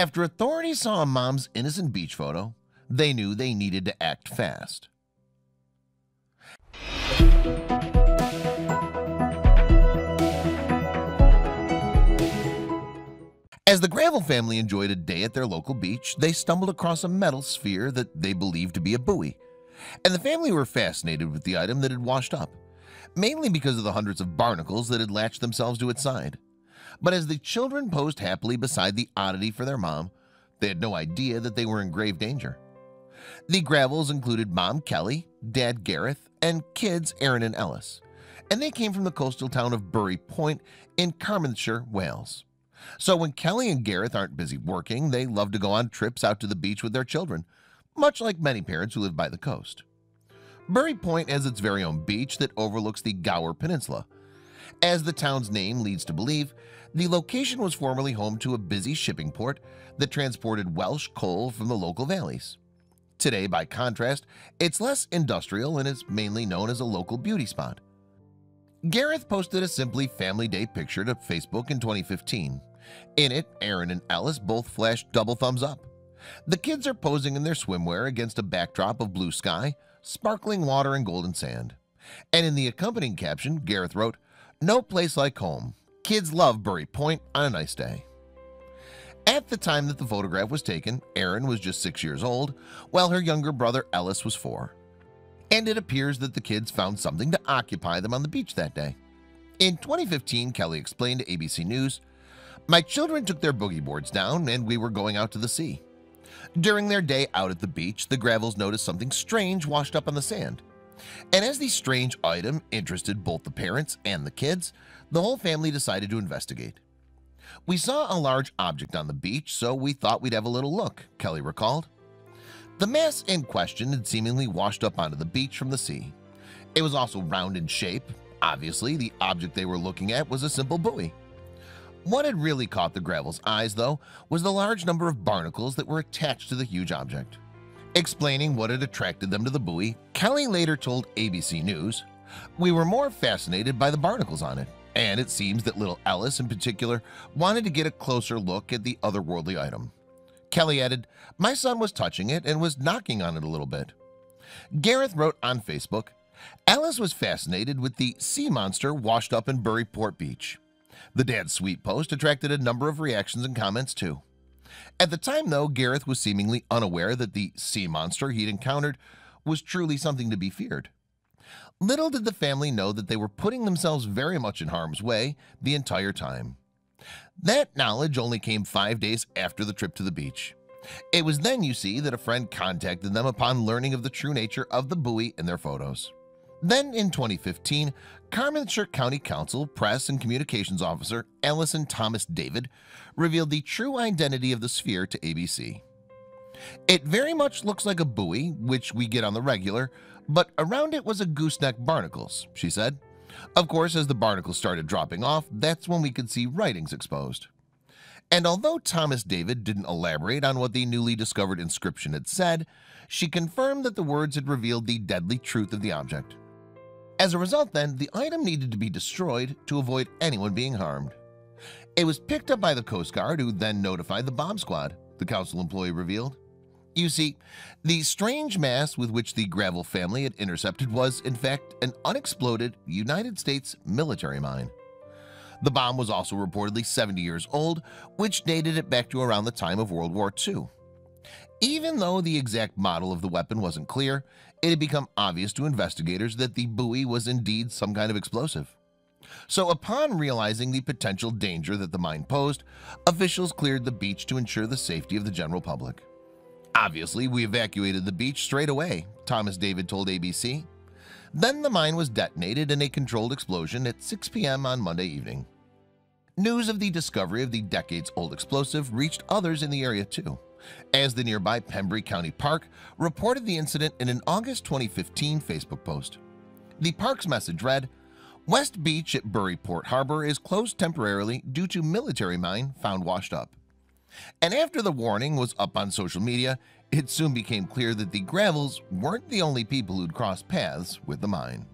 After authorities saw Mom's innocent beach photo, they knew they needed to act fast. As the Gravel family enjoyed a day at their local beach, they stumbled across a metal sphere that they believed to be a buoy, and the family were fascinated with the item that had washed up, mainly because of the hundreds of barnacles that had latched themselves to its side. But as the children posed happily beside the oddity for their mom, they had no idea that they were in grave danger. The Gravels included Mom Kelly, Dad Gareth, and kids Aaron and Ellis, and they came from the coastal town of Burry Point in Carmarthenshire, Wales. So when Kelly and Gareth aren't busy working, they love to go on trips out to the beach with their children, much like many parents who live by the coast. Burry Point has its very own beach that overlooks the Gower Peninsula. As the town's name leads to believe, the location was formerly home to a busy shipping port that transported Welsh coal from the local valleys. Today, by contrast, it's less industrial and is mainly known as a local beauty spot. Gareth posted a simply family day picture to Facebook in 2015. In it, Aaron and Alice both flashed double thumbs up. The kids are posing in their swimwear against a backdrop of blue sky, sparkling water, and golden sand. And in the accompanying caption, Gareth wrote, "No place like home. Kids love Burry Point on a nice day." At the time that the photograph was taken, Aaron was just 6 years old, while her younger brother Ellis was 4. And it appears that the kids found something to occupy them on the beach that day. In 2015, Kelly explained to ABC News, "My children took their boogie boards down and we were going out to the sea. During their day out at the beach, the Gravels noticed something strange washed up on the sand. And as the strange item interested both the parents and the kids, the whole family decided to investigate. We saw a large object on the beach, so we thought we'd have a little look," Kelly recalled. The mass in question had seemingly washed up onto the beach from the sea. It was also round in shape. Obviously, the object they were looking at was a simple buoy. What had really caught the Gravel's eyes, though, was the large number of barnacles that were attached to the huge object. Explaining what had attracted them to the buoy, Kelly later told ABC News, "We were more fascinated by the barnacles on it, and it seems that little Ellis in particular wanted to get a closer look at the otherworldly item." Kelly added, "My son was touching it and was knocking on it a little bit." Gareth wrote on Facebook, "Alice was fascinated with the sea monster washed up in Burry Port Beach." The dad's sweet post attracted a number of reactions and comments too. At the time though, Gareth was seemingly unaware that the sea monster he'd encountered was truly something to be feared. Little did the family know that they were putting themselves very much in harm's way the entire time. That knowledge only came 5 days after the trip to the beach. It was then, you see, that a friend contacted them upon learning of the true nature of the buoy in their photos. Then in 2015, Carmenshire County Council Press and Communications Officer Allison Thomas David revealed the true identity of the sphere to ABC. "It very much looks like a buoy, which we get on the regular, but around it was a gooseneck barnacles," she said. "Of course, as the barnacles started dropping off, that's when we could see writings exposed." And although Thomas David didn't elaborate on what the newly discovered inscription had said, she confirmed that the words had revealed the deadly truth of the object. As a result then, the item needed to be destroyed to avoid anyone being harmed. It was picked up by the Coast Guard, who then notified the bomb squad, the council employee revealed. You see, the strange mass with which the Gravel family had intercepted was, in fact, an unexploded United States military mine. The bomb was also reportedly 70 years old, which dated it back to around the time of World War II. Even though the exact model of the weapon wasn't clear, it had become obvious to investigators that the buoy was indeed some kind of explosive. So upon realizing the potential danger that the mine posed, officials cleared the beach to ensure the safety of the general public. "Obviously, we evacuated the beach straight away," Thomas David told ABC. Then the mine was detonated in a controlled explosion at 6 p.m. on Monday evening. News of the discovery of the decades-old explosive reached others in the area too, as the nearby Pembrey County Park reported the incident in an August 2015 Facebook post. The park's message read, "West Beach at Burry Port Harbor is closed temporarily due to military mine found washed up." And after the warning was up on social media, it soon became clear that the Gravels weren't the only people who'd crossed paths with the mine.